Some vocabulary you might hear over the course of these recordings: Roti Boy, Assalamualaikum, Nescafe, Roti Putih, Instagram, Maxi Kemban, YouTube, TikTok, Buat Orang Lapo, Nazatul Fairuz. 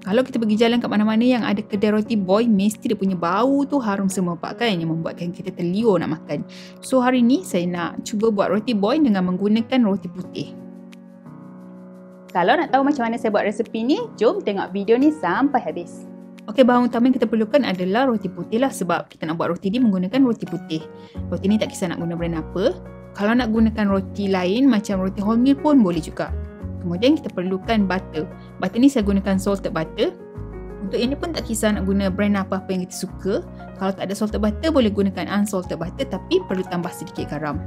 Kalau kita pergi jalan kat mana-mana yang ada kedai Roti Boy, mesti dia punya bau tu harum semua pak kan, yang membuatkan kita terliur nak makan. So hari ni saya nak cuba buat Roti Boy dengan menggunakan roti putih. Kalau nak tahu macam mana saya buat resepi ni, jom tengok video ni sampai habis. Okey, bahan utama yang kita perlukan adalah roti putih lah, sebab kita nak buat roti ni menggunakan roti putih. Roti ni tak kisah nak guna brand apa. Kalau nak gunakan roti lain macam roti wholemeal pun boleh juga. Kemudian kita perlukan butter. Butter ni saya gunakan salted butter. Untuk ini pun tak kisah nak guna brand apa-apa yang kita suka. Kalau tak ada salted butter boleh gunakan unsalted butter, tapi perlu tambah sedikit garam.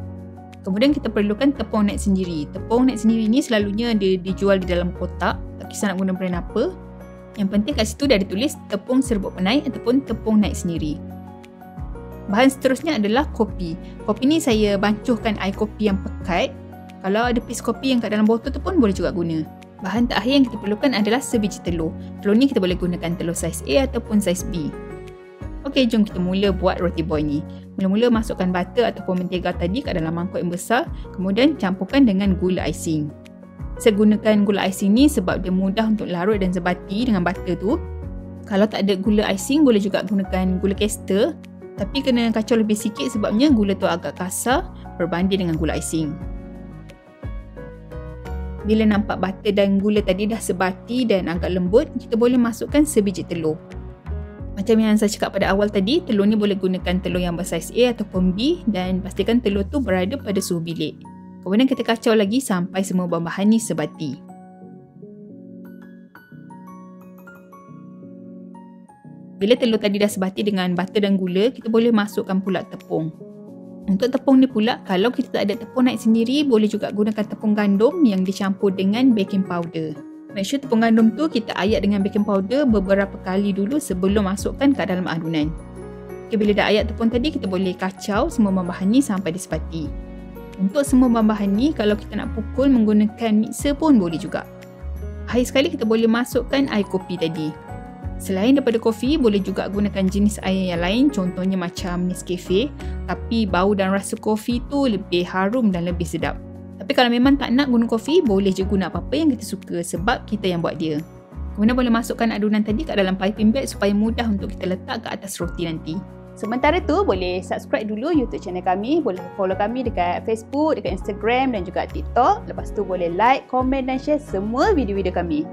Kemudian kita perlukan tepung nut sendiri. Tepung nut sendiri ni selalunya dia dijual di dalam kotak. Tak kisah nak guna brand apa. Yang penting kat situ dia ada tulis tepung serbuk penai ataupun tepung nut sendiri. Bahan seterusnya adalah kopi. Kopi ni saya bancuhkan air kopi yang pekat. Kalau ada pis kopi yang kat dalam botol tu pun boleh juga guna. Bahan terakhir yang kita perlukan adalah sebiji telur. Telur ni kita boleh gunakan telur saiz A ataupun saiz B. Okey, jom kita mula buat roti boy ni. Mula-mula masukkan butter ataupun mentega tadi kat dalam mangkuk yang besar. Kemudian campurkan dengan gula icing. Saya gunakan gula icing ni sebab dia mudah untuk larut dan sebati dengan butter tu. Kalau tak ada gula icing boleh juga gunakan gula kester. Tapi kena kacau lebih sikit sebabnya gula tu agak kasar berbanding dengan gula icing. Bila nampak butter dan gula tadi dah sebati dan agak lembut, kita boleh masukkan sebiji telur. Macam yang saya cakap pada awal tadi, telur ni boleh gunakan telur yang bersaiz A ataupun B dan pastikan telur tu berada pada suhu bilik. Kemudian kita kacau lagi sampai semua bahan-bahan ni sebati. Bila telur tadi dah sebati dengan butter dan gula, kita boleh masukkan pula tepung. Untuk tepung ni pula, kalau kita tak ada tepung nut sendiri, boleh juga gunakan tepung gandum yang dicampur dengan baking powder. Make sure tepung gandum tu kita ayak dengan baking powder beberapa kali dulu sebelum masukkan ke dalam adunan. Okay, bila dah ayak tepung tadi, kita boleh kacau semua bahan ni sampai dia sebati. Untuk semua bahan ni, kalau kita nak pukul menggunakan mixer pun boleh juga. Akhir sekali kita boleh masukkan air kopi tadi. Selain daripada kopi, boleh juga gunakan jenis air yang lain, contohnya macam Nescafe, tapi bau dan rasa kopi tu lebih harum dan lebih sedap. Tapi kalau memang tak nak guna kopi, boleh je guna apa-apa yang kita suka sebab kita yang buat dia. Kemudian boleh masukkan adunan tadi kat dalam piping bag supaya mudah untuk kita letak ke atas roti nanti. Sementara tu, boleh subscribe dulu YouTube channel kami, boleh follow kami dekat Facebook, dekat Instagram dan juga TikTok. Lepas tu boleh like, komen dan share semua video-video kami.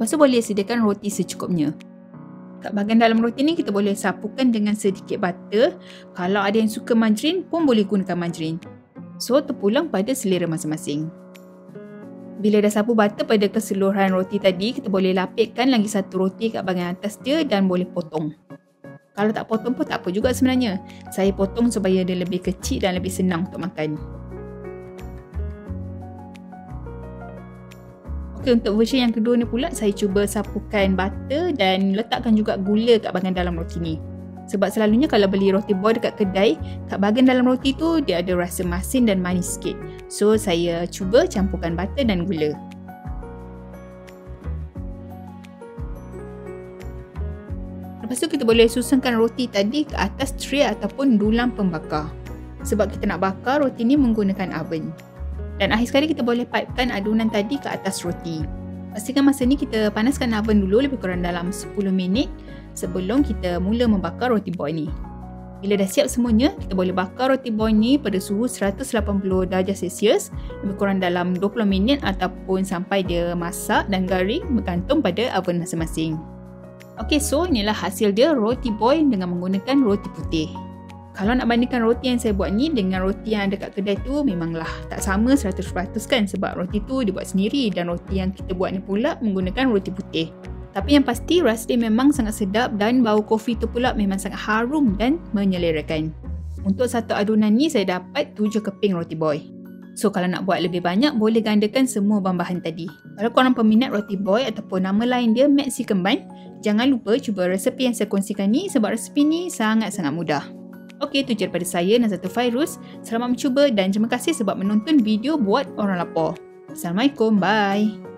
Lepas tu boleh sediakan roti secukupnya. Kat bahagian dalam roti ni kita boleh sapukan dengan sedikit butter. Kalau ada yang suka margarin pun boleh gunakan margarin. So terpulang pada selera masing-masing. Bila dah sapu butter pada keseluruhan roti tadi, kita boleh lapikkan lagi satu roti kat bahagian atas dia dan boleh potong. Kalau tak potong pun tak apa juga sebenarnya. Saya potong supaya dia lebih kecil dan lebih senang untuk makan. Okay, untuk versi yang kedua ni pula, saya cuba sapukan butter dan letakkan juga gula kat bahagian dalam roti ni. Sebab selalunya kalau beli roti boy dekat kedai, kat bahagian dalam roti tu dia ada rasa masin dan manis sikit. So saya cuba campurkan butter dan gula. Lepas tu kita boleh susunkan roti tadi ke atas tray ataupun dulang pembakar. Sebab kita nak bakar roti ni menggunakan oven. Dan akhir sekali kita boleh pipekan adunan tadi ke atas roti. Pastikan masa ni kita panaskan oven dulu lebih kurang dalam 10 minit sebelum kita mula membakar roti boy ni. Bila dah siap semuanya, kita boleh bakar roti boy ni pada suhu 180 darjah Celsius lebih kurang dalam 20 minit ataupun sampai dia masak dan garing bergantung pada oven masing-masing. Okey, so inilah hasil dia roti boy dengan menggunakan roti putih. Kalau nak bandingkan roti yang saya buat ni dengan roti yang ada kat kedai tu, memanglah tak sama 100% kan, sebab roti tu dibuat sendiri dan roti yang kita buat ni pula menggunakan roti putih. Tapi yang pasti rasa dia memang sangat sedap dan bau kopi tu pula memang sangat harum dan menyelerakan. Untuk satu adunan ni saya dapat 7 keping roti boy. So kalau nak buat lebih banyak boleh gandakan semua bahan-bahan tadi. Kalau korang peminat roti boy ataupun nama lain dia Maxi Kemban, jangan lupa cuba resepi yang saya kongsikan ni sebab resepi ni sangat-sangat mudah. Okey, itu je daripada saya, Nazatul Fairuz. Selamat mencuba dan terima kasih sebab menonton video Buat Orang Lapo. Assalamualaikum, bye.